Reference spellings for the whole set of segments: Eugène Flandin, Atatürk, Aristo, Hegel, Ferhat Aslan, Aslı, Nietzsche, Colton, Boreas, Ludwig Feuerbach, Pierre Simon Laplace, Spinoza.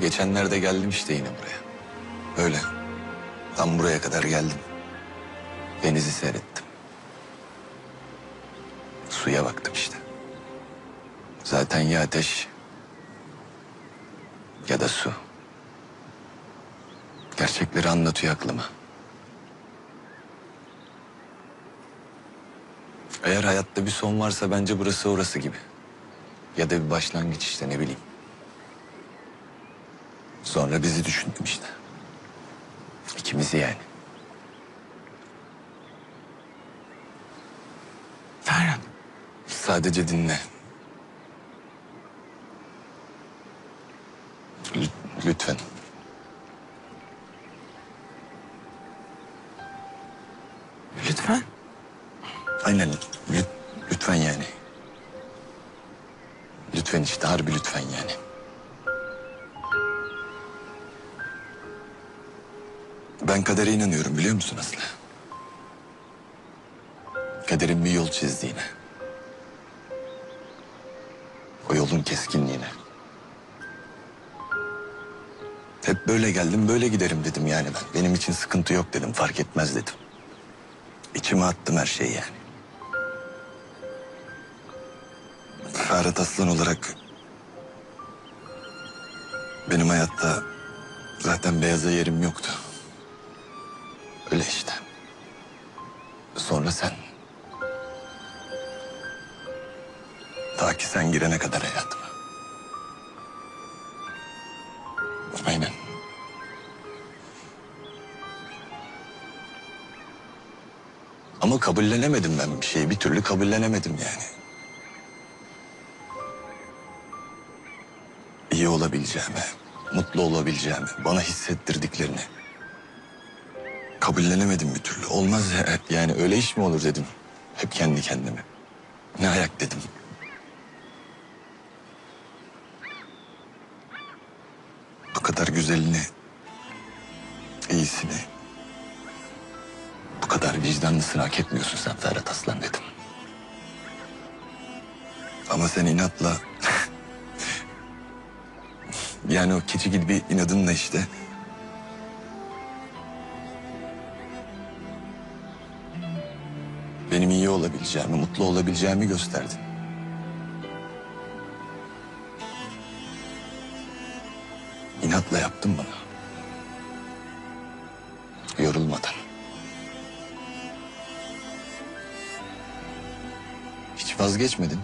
geçenlerde geldim işte yine buraya. Öyle. Tam buraya kadar geldim. Denizi seyrettim. Suya baktım işte. Zaten ya ateş ya da su. Gerçekleri anlatıyor aklıma. Eğer hayatta bir son varsa bence burası orası gibi. Ya da bir başlangıç işte, ne bileyim. Sonra bizi düşündüm işte. İkimizi yani. Ferhat. Sadece dinle. Lütfen. Lütfen? Aynen. Lütfen yani. Lütfen işte, harbi lütfen yani. Ben kadere inanıyorum, biliyor musun Aslı? Kaderin bir yol çizdiğine. O yolun keskinliğine. Hep böyle geldim, böyle giderim dedim yani ben. Benim için sıkıntı yok dedim, fark etmez dedim. İçime attım her şeyi yani. Ferhat Aslan olarak benim hayatta zaten beyaza yerim yoktu. Öyle işte. Sonra sen. Ta ki sen girene kadar hayatıma. Aynen. Ama kabullenemedim ben bir şeyi. Bir türlü kabullenemedim yani. İyi olabileceğimi, mutlu olabileceğimi, bana hissettirdiklerini kabullenemedim bir türlü. Olmaz ya, yani öyle iş mi olur dedim. Hep kendi kendime. Ne ayak dedim. Bu kadar güzelini, iyisini, bu kadar vicdanlısını hak etmiyorsun sen Ferhat Aslan dedim. Ama sen inatla yani o keçi gibi inadınla işte. Benim iyi olabileceğimi, mutlu olabileceğimi gösterdin. İnatla yaptın bana. Yorulmadan. Hiç vazgeçmedin.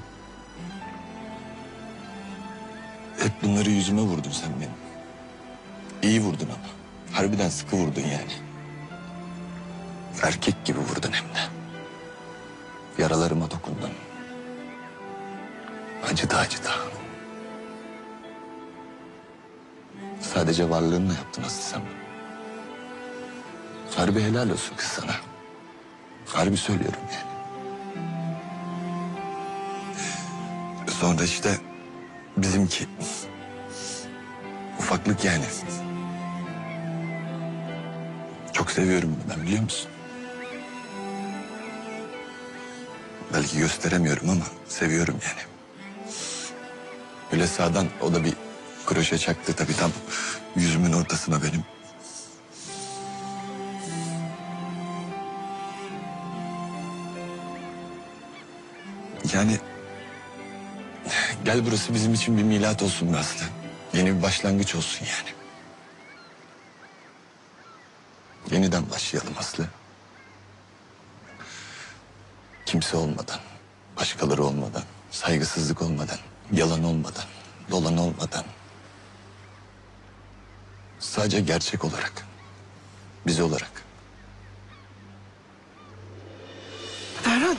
Hep bunları yüzüme vurdun sen benim. İyi vurdun ama. Harbiden sıkı vurdun yani. Erkek gibi vurdun hem de. Yaralarıma dokundun. Acıda acıda. Sadece varlığınla yaptın Aslı sen. Harbi helal olsun kız sana. Harbi söylüyorum yani. Sonra işte bizimki ufaklık yani. Çok seviyorum ben, biliyor musun? Belki gösteremiyorum ama seviyorum yani. Öyle sağdan o da bir kroşe çaktı tabii, tam yüzümün ortasına benim. Yani gel burası bizim için bir milat olsun Aslı. Yeni bir başlangıç olsun yani. Yeniden başlayalım Aslı. Kimse olmadan, başkaları olmadan, saygısızlık olmadan, yalan olmadan, dolan olmadan. Sadece gerçek olarak, biz olarak. Ferhat.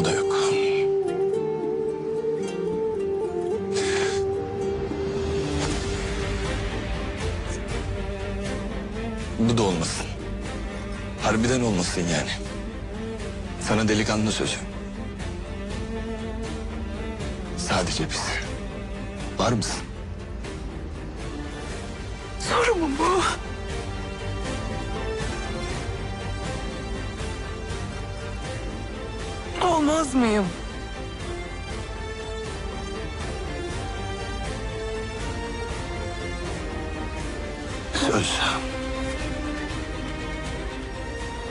O da yok. Bu da olmasın. Harbiden olmasın yani. Sana delikanlı sözü. Sadece biz. Var mısın? Sorun. mu bu? Olmaz mıyım? Söz.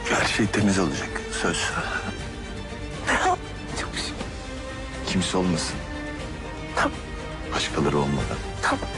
Her şey temiz olacak. Söz. Ne yapacağım şimdi? Kimse olmasın. Başkaları olmadan.